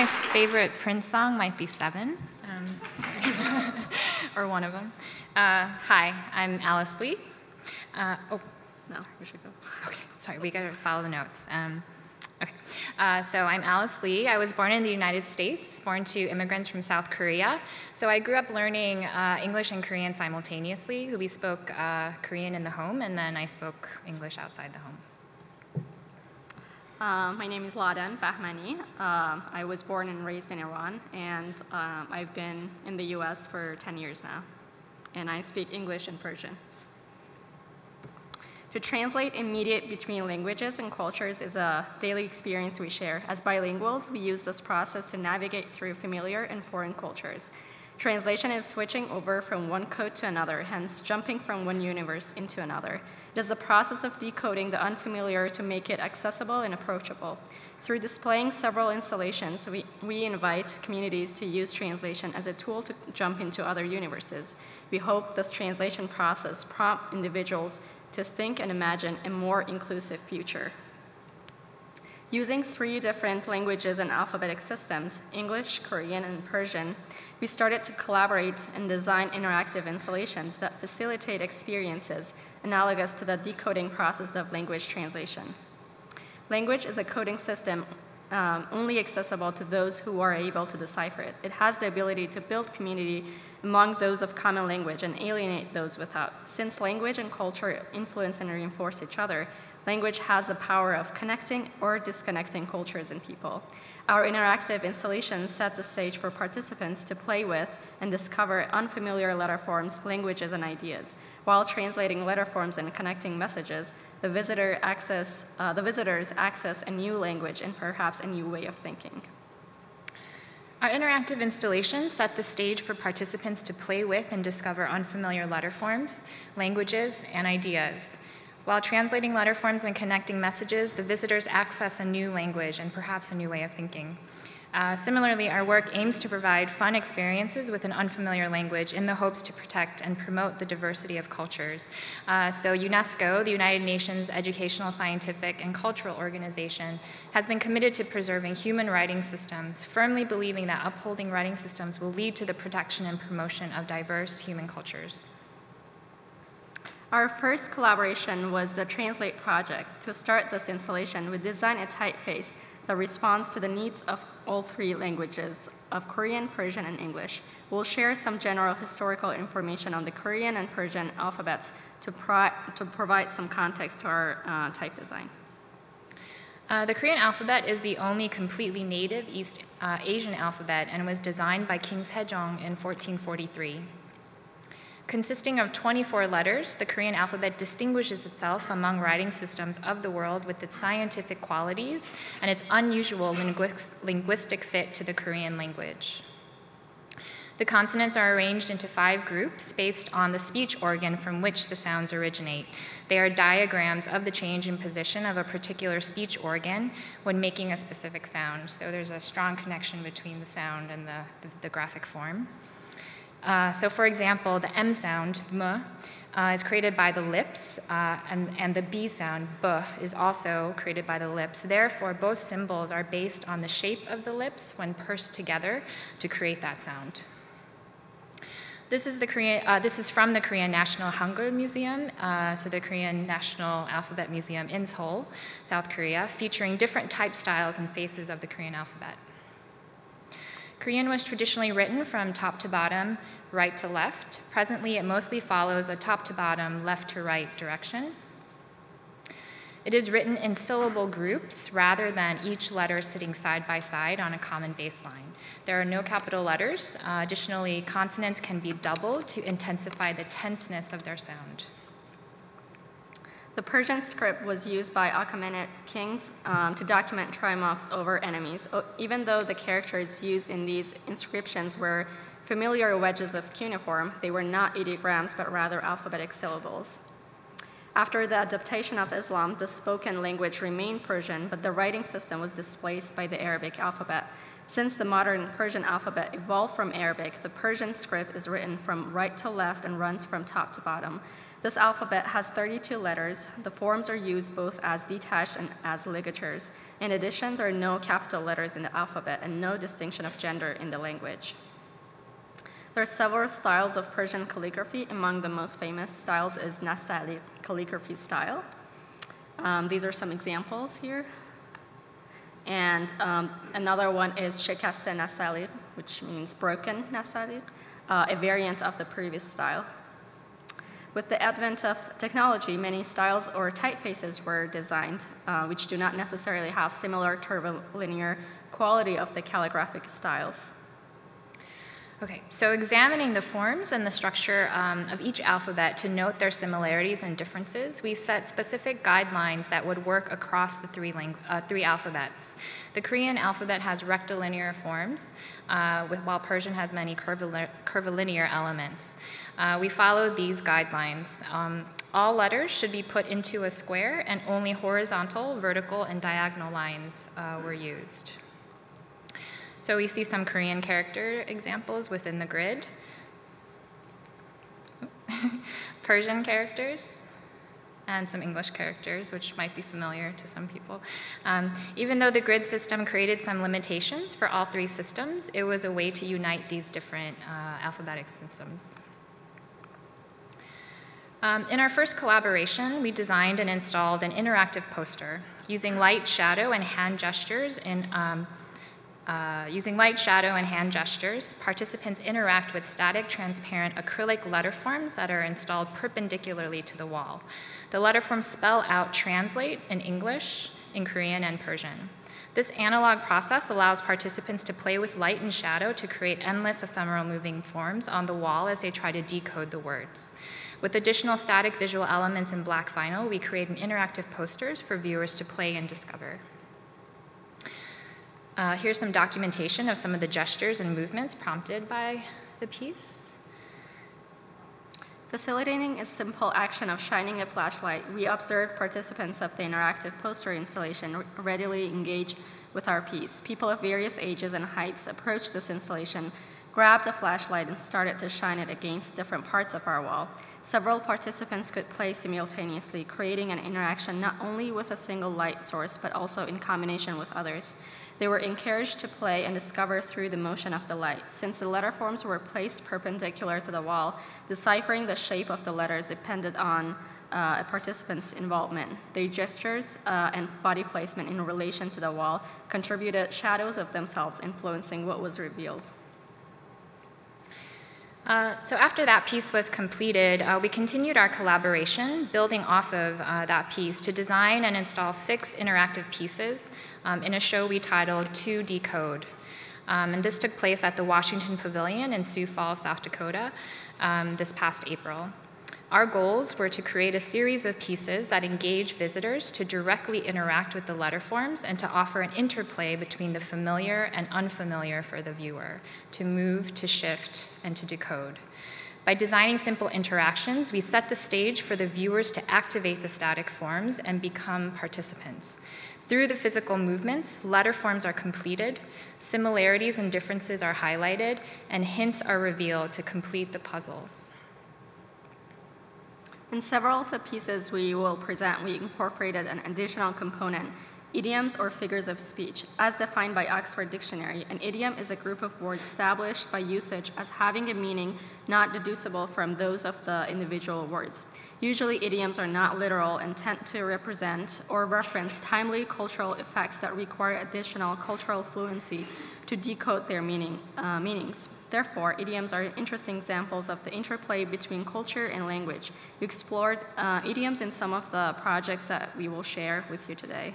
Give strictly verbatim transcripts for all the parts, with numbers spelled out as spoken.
my favorite Prince song might be Seven, um, or one of them. Uh, hi, I'm Alice Lee. Uh, oh, no, where should I go? Okay, sorry, we gotta follow the notes. Um, okay, uh, so I'm Alice Lee. I was born in the United States, born to immigrants from South Korea. So I grew up learning uh, English and Korean simultaneously. We spoke uh, Korean in the home, and then I spoke English outside the home. Uh, my name is Ladan Bahmani. Uh, I was born and raised in Iran, and um, I've been in the U S for ten years now, and I speak English and Persian. To translate and mediate between languages and cultures is a daily experience we share. As bilinguals, we use this process to navigate through familiar and foreign cultures. Translation is switching over from one code to another, hence jumping from one universe into another. It is the process of decoding the unfamiliar to make it accessible and approachable. Through displaying several installations, we, we invite communities to use translation as a tool to jump into other universes. We hope this translation process prompts individuals to think and imagine a more inclusive future. Using three different languages and alphabetic systems, English, Korean, and Persian, we started to collaborate and design interactive installations that facilitate experiences analogous to the decoding process of language translation. Language is a coding system um, only accessible to those who are able to decipher it. It has the ability to build community among those of common language and alienate those without. Since language and culture influence and reinforce each other, language has the power of connecting or disconnecting cultures and people. Our interactive installations set the stage for participants to play with and discover unfamiliar letter forms, languages, and ideas. While translating letter forms and connecting messages, the, visitor access, uh, the visitors access a new language and perhaps a new way of thinking. Our interactive installations set the stage for participants to play with and discover unfamiliar letter forms, languages, and ideas. While translating letter forms and connecting messages, the visitors access a new language and perhaps a new way of thinking. Uh, similarly, our work aims to provide fun experiences with an unfamiliar language in the hopes to protect and promote the diversity of cultures. Uh, so UNESCO, the United Nations Educational, Scientific, and Cultural Organization, has been committed to preserving human writing systems, firmly believing that upholding writing systems will lead to the protection and promotion of diverse human cultures. Our first collaboration was the Translate project. To start this installation, we designed a typeface that responds to the needs of all three languages of Korean, Persian, and English. We'll share some general historical information on the Korean and Persian alphabets to, pro to provide some context to our uh, type design. Uh, the Korean alphabet is the only completely native East uh, Asian alphabet and was designed by King Sejong in fourteen forty-three. Consisting of twenty-four letters, the Korean alphabet distinguishes itself among writing systems of the world with its scientific qualities and its unusual linguistic fit to the Korean language. The consonants are arranged into five groups based on the speech organ from which the sounds originate. They are diagrams of the change in position of a particular speech organ when making a specific sound. So there's a strong connection between the sound and the, the, the graphic form. Uh, so, for example, the M sound, M, uh, is created by the lips, uh, and, and the B sound, B, is also created by the lips. Therefore, both symbols are based on the shape of the lips when pursed together to create that sound. This is, the Korean, uh, this is from the Korean National Hangul Museum, uh, so the Korean National Alphabet Museum in Seoul, South Korea, featuring different type styles and faces of the Korean alphabet. Korean was traditionally written from top to bottom, right to left. Presently, it mostly follows a top to bottom, left to right direction. It is written in syllable groups rather than each letter sitting side by side on a common baseline. There are no capital letters. Uh, additionally, consonants can be doubled to intensify the tenseness of their sound. The Persian script was used by Achaemenid kings um, to document triumphs over enemies. Even though the characters used in these inscriptions were familiar wedges of cuneiform, they were not ideograms but rather alphabetic syllables. After the adaptation of Islam, the spoken language remained Persian, but the writing system was displaced by the Arabic alphabet. Since the modern Persian alphabet evolved from Arabic, the Persian script is written from right to left and runs from top to bottom. This alphabet has thirty-two letters. The forms are used both as detached and as ligatures. In addition, there are no capital letters in the alphabet and no distinction of gender in the language. There are several styles of Persian calligraphy. Among the most famous styles is Nasta'liq calligraphy style. Um, these are some examples here. And um, another one is Shekaste Nastaliq, which means broken Nasta'liq, uh, a variant of the previous style. With the advent of technology, many styles or typefaces were designed, uh, which do not necessarily have similar curvilinear quality of the calligraphic styles. Okay, so examining the forms and the structure um, of each alphabet to note their similarities and differences, we set specific guidelines that would work across the three, uh, three alphabets. The Korean alphabet has rectilinear forms, uh, with, while Persian has many curvilinear, curvilinear elements. Uh, we followed these guidelines. Um, all letters should be put into a square, and only horizontal, vertical, and diagonal lines uh, were used. So we see some Korean character examples within the grid. Persian characters and some English characters, which might be familiar to some people. Um, even though the grid system created some limitations for all three systems, it was a way to unite these different uh, alphabetic systems. Um, in our first collaboration, we designed and installed an interactive poster using light, shadow, and hand gestures in um, Uh, using light, shadow, and hand gestures, participants interact with static, transparent, acrylic letter forms that are installed perpendicularly to the wall. The letter forms spell out translate in English, in Korean, and Persian. This analog process allows participants to play with light and shadow to create endless ephemeral moving forms on the wall as they try to decode the words. With additional static visual elements in black vinyl, we create an interactive posters for viewers to play and discover. Uh, here's some documentation of some of the gestures and movements prompted by the piece. Facilitating a simple action of shining a flashlight, we observed participants of the interactive poster installation readily engage with our piece. People of various ages and heights approached this installation, grabbed a flashlight, and started to shine it against different parts of our wall. Several participants could play simultaneously, creating an interaction not only with a single light source, but also in combination with others. They were encouraged to play and discover through the motion of the light. Since the letter forms were placed perpendicular to the wall, deciphering the shape of the letters depended on uh, a participant's involvement. Their gestures uh, and body placement in relation to the wall contributed shadows of themselves, influencing what was revealed. Uh, so after that piece was completed, uh, we continued our collaboration, building off of uh, that piece to design and install six interactive pieces um, in a show we titled To Decode. Um, and this took place at the Washington Pavilion in Sioux Falls, South Dakota, um, this past April. Our goals were to create a series of pieces that engage visitors to directly interact with the letter forms and to offer an interplay between the familiar and unfamiliar for the viewer, to move, to shift, and to decode. By designing simple interactions, we set the stage for the viewers to activate the static forms and become participants. Through the physical movements, letter forms are completed, similarities and differences are highlighted, and hints are revealed to complete the puzzles. In several of the pieces we will present, we incorporated an additional component, idioms or figures of speech. As defined by Oxford Dictionary, an idiom is a group of words established by usage as having a meaning not deducible from those of the individual words. Usually idioms are not literal and tend to represent or reference timely cultural effects that require additional cultural fluency to decode their meaning, uh, meanings. Therefore, idioms are interesting examples of the interplay between culture and language. We explored uh, idioms in some of the projects that we will share with you today.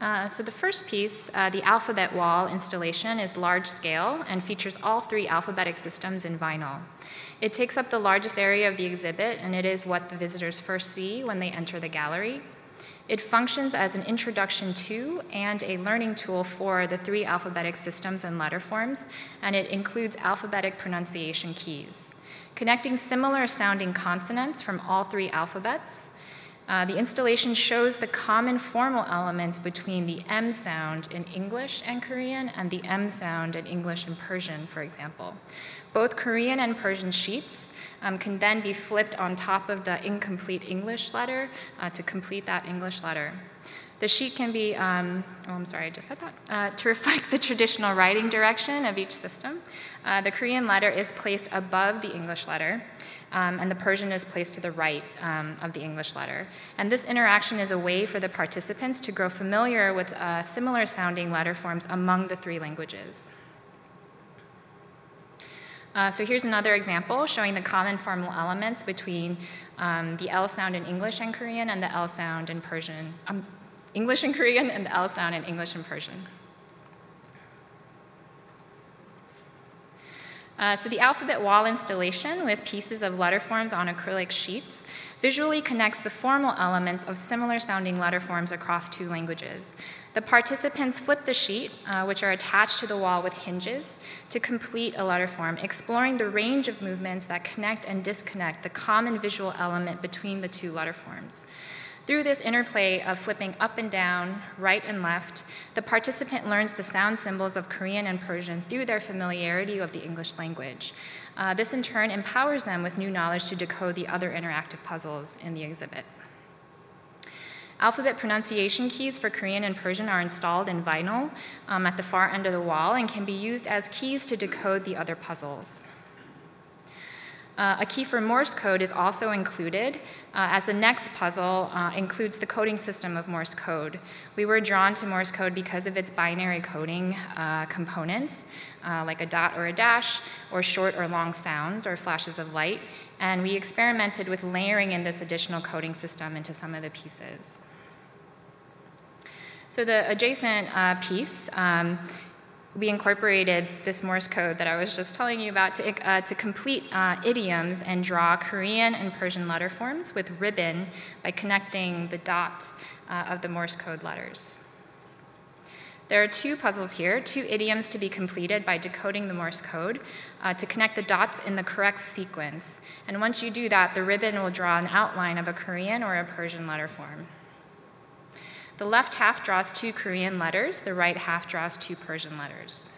Uh, so the first piece, uh, the alphabet wall installation, is large scale and features all three alphabetic systems in vinyl. It takes up the largest area of the exhibit, and it is what the visitors first see when they enter the gallery. It functions as an introduction to and a learning tool for the three alphabetic systems and letter forms, and it includes alphabetic pronunciation keys, connecting similar sounding consonants from all three alphabets, Uh, the installation shows the common formal elements between the M sound in English and Korean and the M sound in English and Persian, for example. Both Korean and Persian sheets um, can then be flipped on top of the incomplete English letter uh, to complete that English letter. The sheet can be, um, oh, I'm sorry, I just said that, uh, to reflect the traditional writing direction of each system. Uh, the Korean letter is placed above the English letter, um, and the Persian is placed to the right um, of the English letter. And this interaction is a way for the participants to grow familiar with uh, similar sounding letter forms among the three languages. Uh, so here's another example showing the common formal elements between um, the L sound in English and Korean and the L sound in Persian. Um, English and Korean, and the L sound in English and Persian. Uh, so the alphabet wall installation with pieces of letter forms on acrylic sheets visually connects the formal elements of similar sounding letter forms across two languages. The participants flip the sheet, uh, which are attached to the wall with hinges, to complete a letter form, exploring the range of movements that connect and disconnect the common visual element between the two letter forms. Through this interplay of flipping up and down, right and left, the participant learns the sound symbols of Korean and Persian through their familiarity of the English language. Uh, this in turn empowers them with new knowledge to decode the other interactive puzzles in the exhibit. Alphabet pronunciation keys for Korean and Persian are installed in vinyl um, at the far end of the wall and can be used as keys to decode the other puzzles. Uh, a key for Morse code is also included, uh, as the next puzzle uh, includes the coding system of Morse code. We were drawn to Morse code because of its binary coding uh, components, uh, like a dot or a dash, or short or long sounds, or flashes of light, and we experimented with layering in this additional coding system into some of the pieces. So the adjacent uh, piece, um, we incorporated this Morse code that I was just telling you about to, uh, to complete uh, idioms and draw Korean and Persian letter forms with ribbon by connecting the dots uh, of the Morse code letters. There are two puzzles here, two idioms to be completed by decoding the Morse code uh, to connect the dots in the correct sequence. And once you do that, the ribbon will draw an outline of a Korean or a Persian letter form. The left half draws two Korean letters, the right half draws two Persian letters.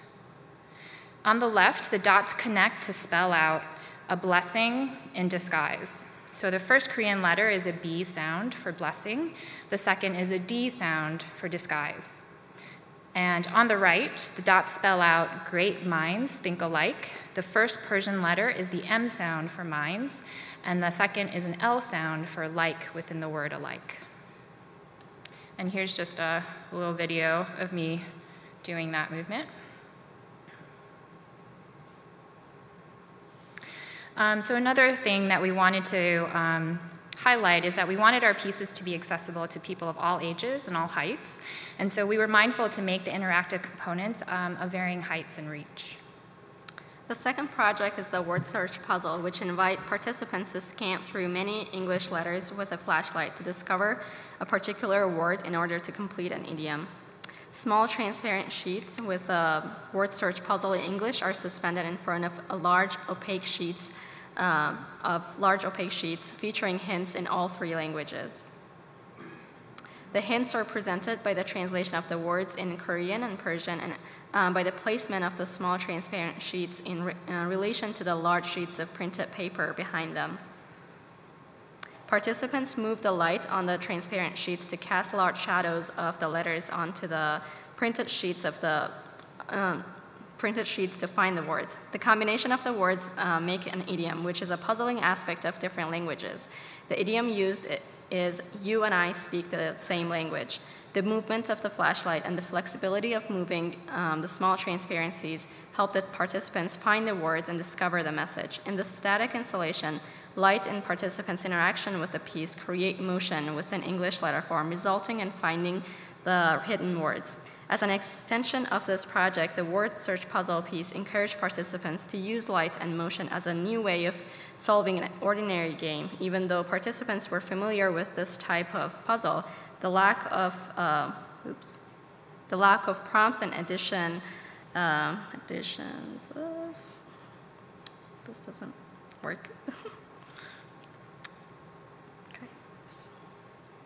On the left, the dots connect to spell out a blessing in disguise. So the first Korean letter is a B sound for blessing, the second is a D sound for disguise. And on the right, the dots spell out great minds think alike. The first Persian letter is the M sound for minds, and the second is an L sound for like within the word alike. And here's just a little video of me doing that movement. Um, so another thing that we wanted to um, highlight is that we wanted our pieces to be accessible to people of all ages and all heights. And so we were mindful to make the interactive components um, of varying heights and reach. The second project is the word search puzzle, which invite participants to scan through many English letters with a flashlight to discover a particular word in order to complete an idiom. Small transparent sheets with a word search puzzle in English are suspended in front of a large opaque sheets uh, of large opaque sheets featuring hints in all three languages. The hints are presented by the translation of the words in Korean and Persian and um, by the placement of the small transparent sheets in re uh, relation to the large sheets of printed paper behind them. Participants move the light on the transparent sheets to cast large shadows of the letters onto the printed sheets of the um, printed sheets to find the words. The combination of the words uh, make an idiom, which is a puzzling aspect of different languages. The idiom used it is you and I speak the same language. The movement of the flashlight and the flexibility of moving um, the small transparencies help the participants find the words and discover the message. In the static installation, light and participants' interaction with the piece create motion with an English letter form, resulting in finding the hidden words. As an extension of this project, the word search puzzle piece encouraged participants to use light and motion as a new way of solving an ordinary game. Even though participants were familiar with this type of puzzle, the lack of, uh, oops, the lack of prompts and addition, uh, additions, uh, this doesn't work.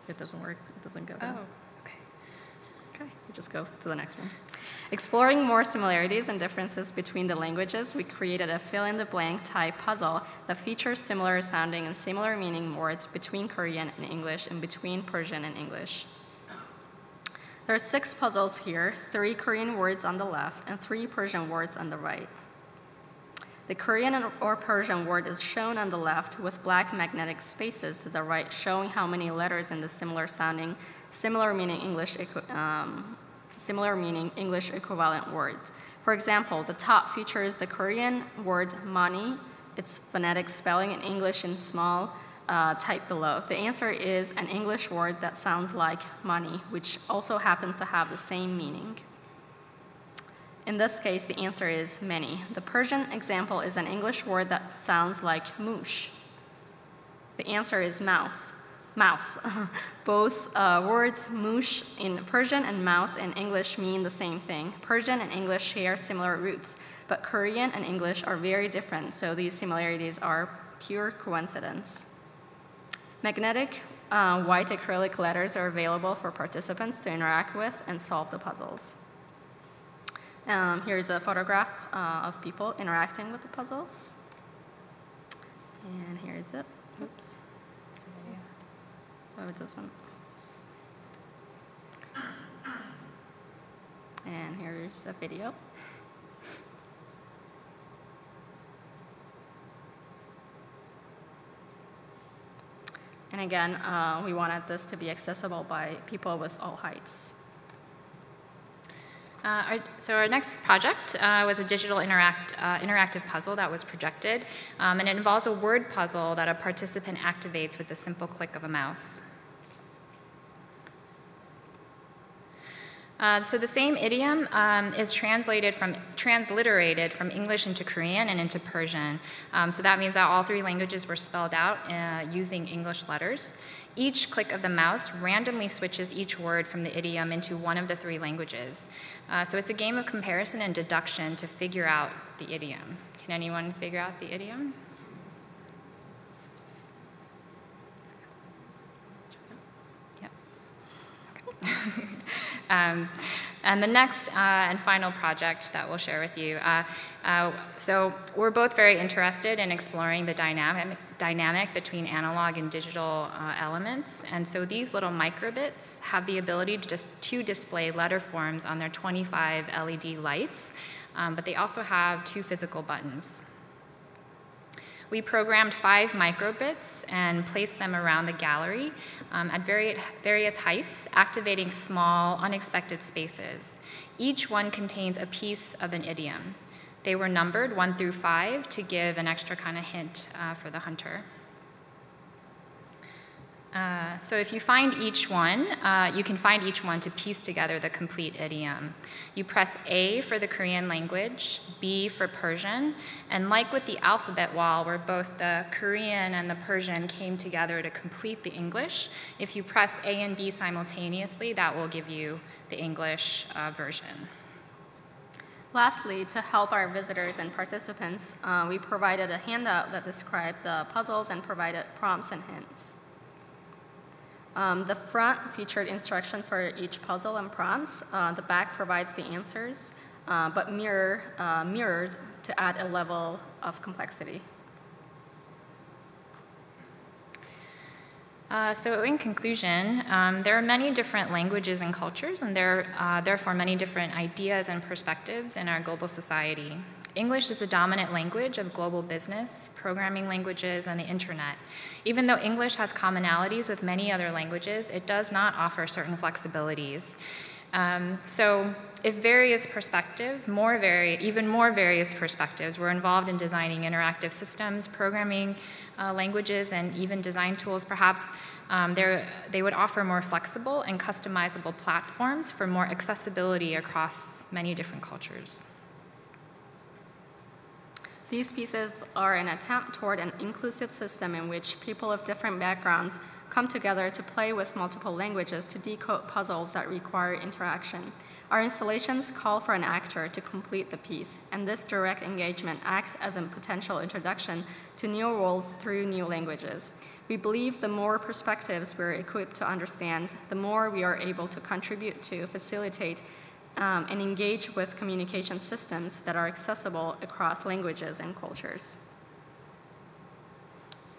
It doesn't work. It doesn't go down. Oh, okay. Okay, we'll just go to the next one. Exploring more similarities and differences between the languages, we created a fill-in-the-blank Thai puzzle that features similar sounding and similar meaning words between Korean and English and between Persian and English. There are six puzzles here, three Korean words on the left and three Persian words on the right. The Korean or Persian word is shown on the left with black magnetic spaces to the right, showing how many letters in the similar sounding, similar meaning English um, similar meaning English equivalent word. For example, the top features the Korean word mani, its phonetic spelling in English in small uh, type below. The answer is an English word that sounds like money, which also happens to have the same meaning. In this case, the answer is many. The Persian example is an English word that sounds like moosh. The answer is mouth, mouse. Both uh, words, moosh in Persian and mouse in English, mean the same thing. Persian and English share similar roots, but Korean and English are very different, so these similarities are pure coincidence. Magnetic uh, white acrylic letters are available for participants to interact with and solve the puzzles. Um, here's a photograph uh, of people interacting with the puzzles. And here is it. Oops. Oh, it doesn't. And here's a video. And again, uh, we wanted this to be accessible by people with all heights. Uh, our, so our next project uh, was a digital interact, uh, interactive puzzle that was projected, um, and it involves a word puzzle that a participant activates with the simple click of a mouse. Uh, so the same idiom um, is translated from, transliterated from English into Korean and into Persian. Um, so that means that all three languages were spelled out uh, using English letters. Each click of the mouse randomly switches each word from the idiom into one of the three languages. Uh, so it's a game of comparison and deduction to figure out the idiom. Can anyone figure out the idiom? Yep. Okay. Um, and the next uh, and final project that we'll share with you. Uh, uh, so we're both very interested in exploring the dynamic, dynamic between analog and digital uh, elements. And so these little microbits have the ability to, just, to display letter forms on their twenty-five L E D lights, um, but they also have two physical buttons. We programmed five microbits and placed them around the gallery um, at various heights, activating small, unexpected spaces. Each one contains a piece of an idiom. They were numbered one through five to give an extra kind of hint uh, for the hunter. Uh, so if you find each one, uh, you can find each one to piece together the complete idiom. You press A for the Korean language, B for Persian, and like with the alphabet wall where both the Korean and the Persian came together to complete the English, if you press A and B simultaneously, that will give you the English uh, version. Lastly, to help our visitors and participants, uh, we provided a handout that described the puzzles and provided prompts and hints. Um, the front featured instruction for each puzzle and prompts. Uh, the back provides the answers, uh, but mirror, uh, mirrored to add a level of complexity. Uh, so in conclusion, um, there are many different languages and cultures, and there are uh, therefore many different ideas and perspectives in our global society. English is the dominant language of global business, programming languages, and the internet. Even though English has commonalities with many other languages, it does not offer certain flexibilities. Um, so if various perspectives, more vari even more various perspectives, were involved in designing interactive systems, programming uh, languages, and even design tools, perhaps um, they would offer more flexible and customizable platforms for more accessibility across many different cultures. These pieces are an attempt toward an inclusive system in which people of different backgrounds come together to play with multiple languages to decode puzzles that require interaction. Our installations call for an actor to complete the piece, and this direct engagement acts as a potential introduction to new roles through new languages. We believe the more perspectives we're equipped to understand, the more we are able to contribute to, facilitate, um, and engage with communication systems that are accessible across languages and cultures.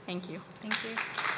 Thank you. Thank you.